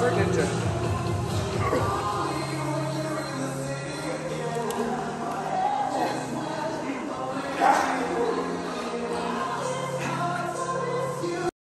for Ninja. Yeah.